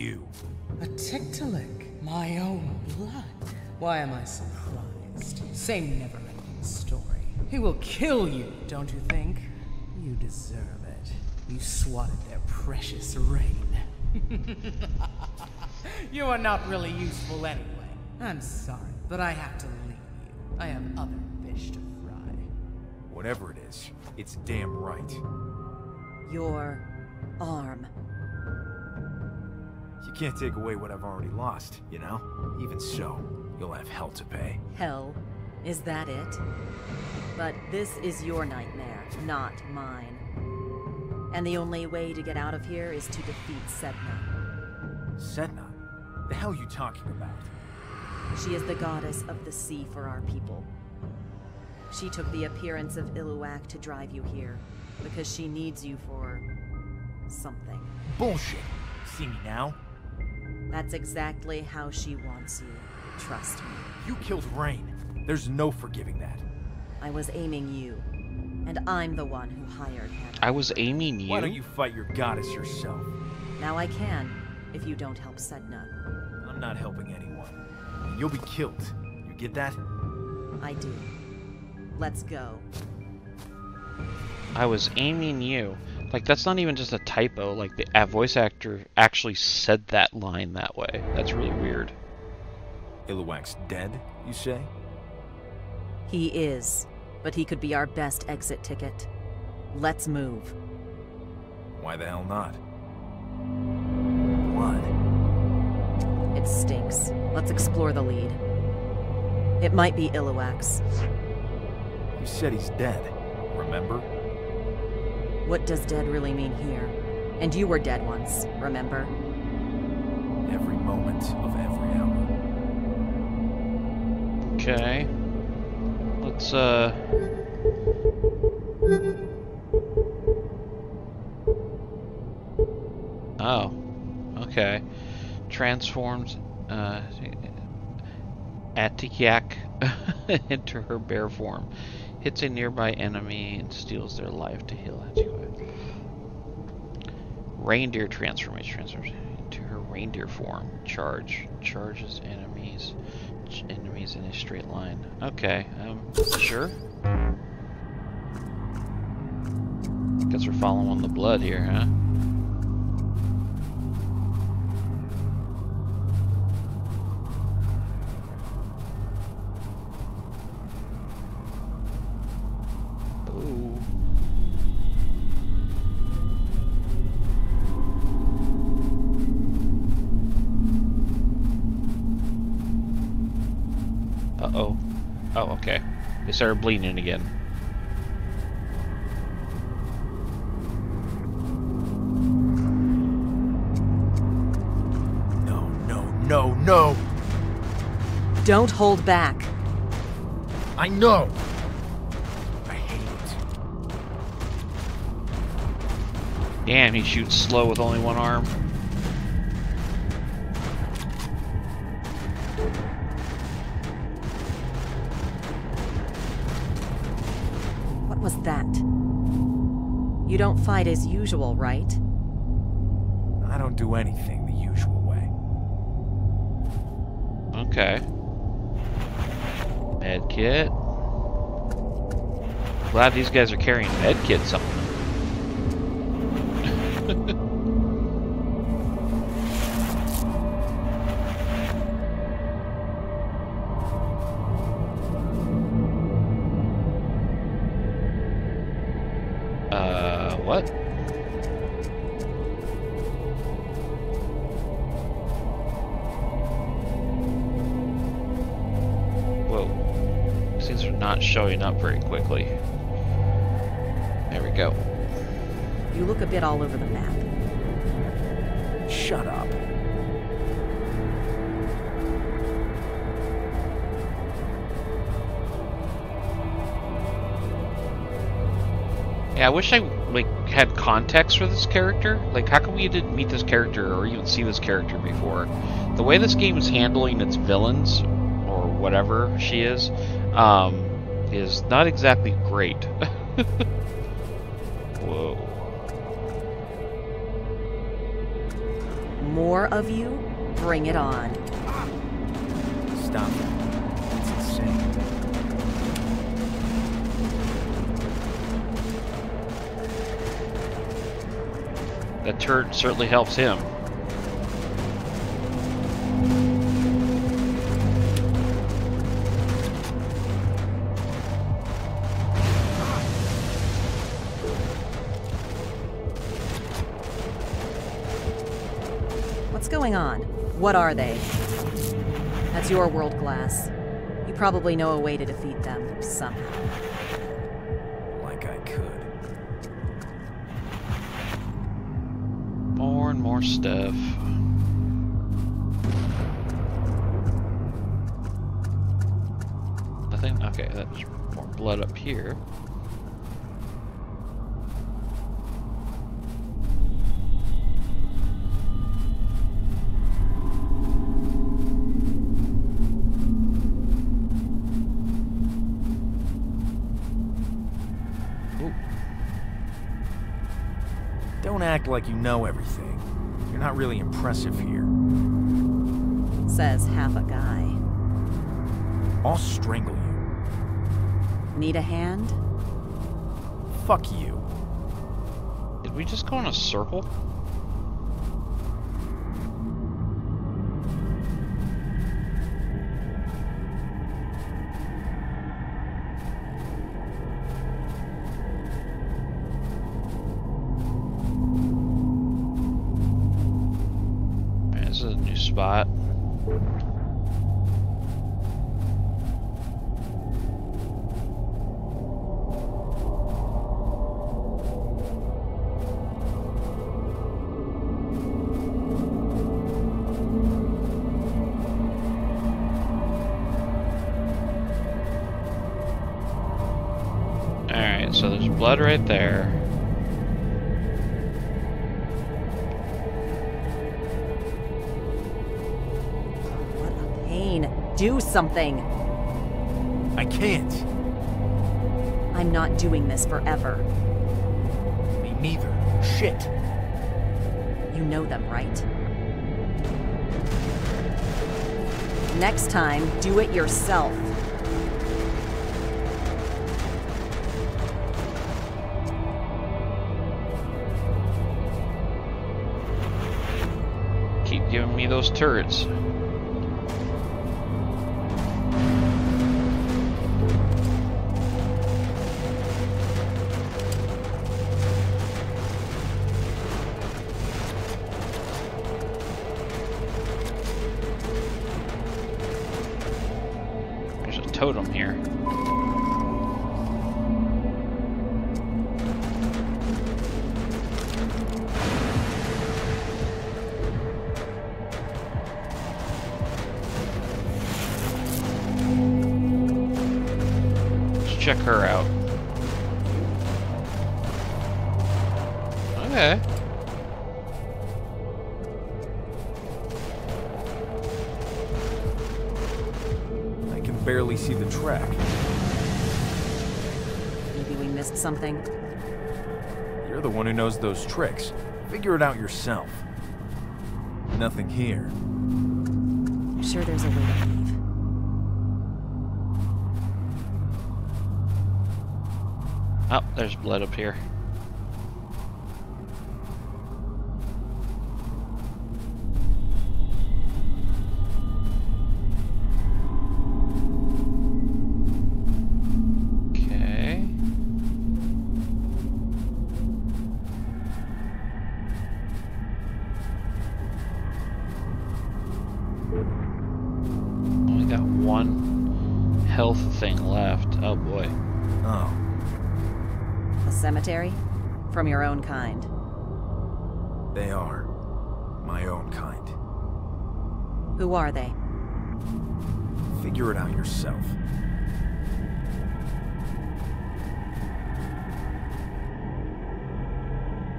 you. Atiqtalik, my own blood. Why am I surprised? Same never-ending story. He will kill you, don't you think? You deserve it. You swatted their precious reign. You are not really useful anyway. I'm sorry, but I have to leave you. I have other fish to fry. Whatever it is, it's damn right. Your arm. You can't take away what I've already lost, you know? Even so, you'll have hell to pay. Hell? Is that it? But this is your nightmare, not mine. And the only way to get out of here is to defeat Sedna. Sedna? The hell are you talking about? She is the goddess of the sea for our people. She took the appearance of Iluwak to drive you here, because she needs you for... something. Bullshit! See me now? That's exactly how she wants you. Trust me. You killed Rain. There's no forgiving that. I was aiming you, and I'm the one who hired him. I was aiming you? Why don't you fight your goddess yourself? Now I can, if you don't help Sedna. I'm not helping anyone. You'll be killed. You get that? I do. Let's go. I was aiming you. Like, that's not even just a typo. Like, the voice actor actually said that line that way. That's really weird. Iluwak's dead, you say? He is, but he could be our best exit ticket. Let's move. Why the hell not? Blood. It stinks. Let's explore the lead. It might be Iluwak's. You said he's dead, remember? What does dead really mean here? And you were dead once, remember? Every moment of every hour. Okay. Let's, oh. Okay. Transforms, Atiqtalik into her bear form. Hits a nearby enemy and steals their life to heal Atiqtalik. Reindeer transforms into her reindeer form. Charges enemies. Enemies in a straight line. Okay, sure. Guess we're following the blood here, huh? Uh-oh. Oh, okay. They started bleeding again. No, no, no, no! Don't hold back. I know! I hate it. Damn, he shoots slow with only one arm. Was that? You don't fight as usual, right? I don't do anything the usual way. Okay. Med kit. Glad these guys are carrying med kit something. What? Whoa. These things are not showing up very quickly. There we go. You look a bit all over the map. Shut up. Yeah, I wish I, like, had context for this character. Like, how come we didn't meet this character or even see this character before? The way this game is handling its villains, or whatever she is not exactly great. Whoa. more of you, bring it on. Stop it. That's insane. That turret certainly helps him. On. What are they? That's your world glass. You probably know a way to defeat them somehow. Like I could. More and more stuff. Nothing? Okay, that's more blood up here. Act like you know everything. You're not really impressive here. Says half a guy. I'll strangle you. Need a hand? Fuck you. Did we just go in a circle? Spot. All right, so there's blood right there. Do something. I can't. I'm not doing this forever. Me neither. Shit. You know them, right? Next time, do it yourself. Keep giving me those turrets. Totem here. Let's check her out. Okay. Barely see the track. Maybe we missed something. You're the one who knows those tricks. Figure it out yourself. Nothing here. I'm sure there's a way to leave. Oh, there's blood up here. Cemetery? From your own kind. They are. My own kind. Who are they? Figure it out yourself.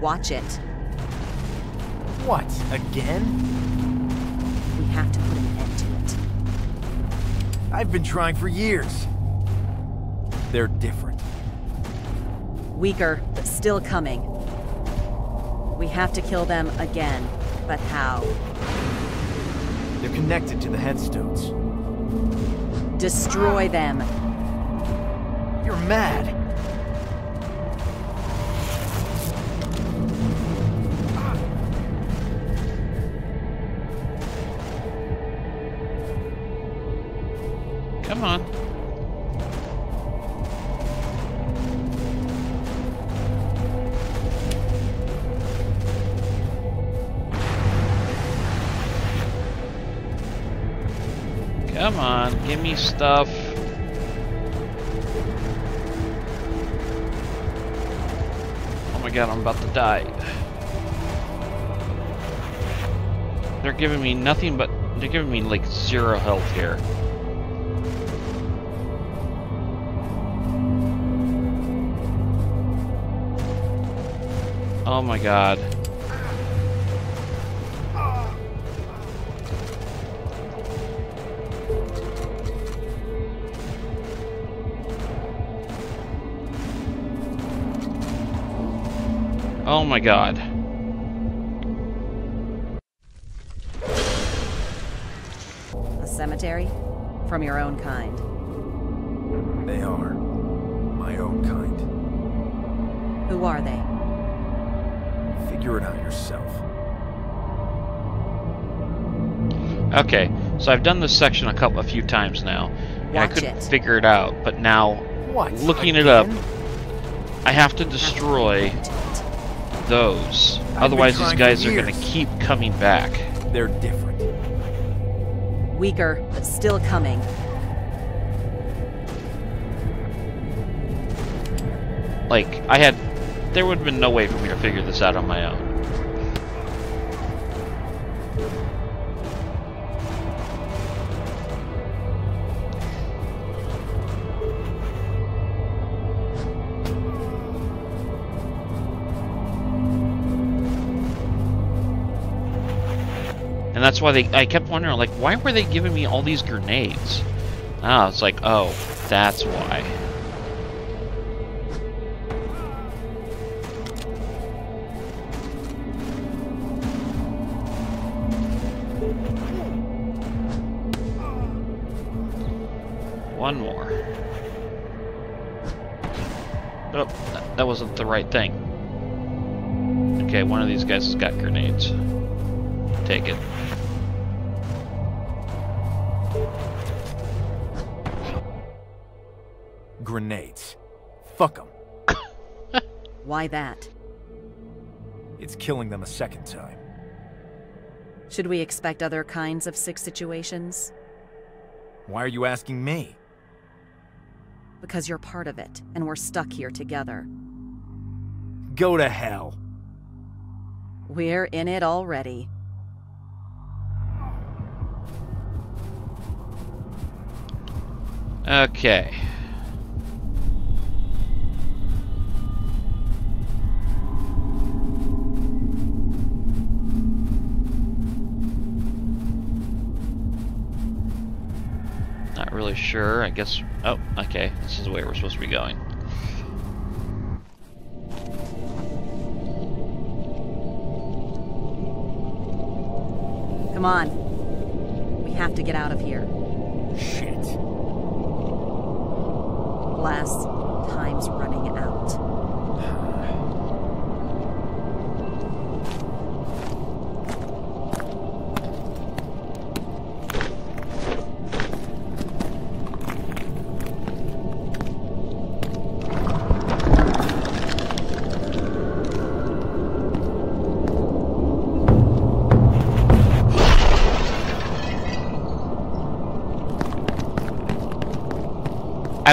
Watch it. What? Again? We have to put an end to it. I've been trying for years. They're different. Weaker, but still coming. We have to kill them again. But how? They're connected to the headstones. Destroy them. You're mad. Come on. Come on, give me stuff. Oh my god, I'm about to die. They're giving me nothing but... They're giving me like zero health here. Oh my god. Oh my god. A cemetery? From your own kind. They are. My own kind. Who are they? Figure it out yourself. Okay, so I've done this section a few times now. And I couldn't figure it out, but now looking it up, I have to destroy those. Otherwise, these guys are going to keep coming back. They're different. Weaker, but still coming. Like, I had... There would have been no way for me to figure this out on my own. And that's why I kept wondering, like, why were they giving me all these grenades? Ah, it's like, oh, that's why. One more. Oh, that wasn't the right thing. Okay, one of these guys has got grenades. Take it. Grenades. Fuck them. Why that? It's killing them a second time. Should we expect other kinds of sick situations? Why are you asking me? Because you're part of it, and we're stuck here together. Go to hell. We're in it already. Okay. Not really sure, I guess. Oh, okay, this is the way we're supposed to be going. Come on. We have to get out of here. Shit. Last time's running out. I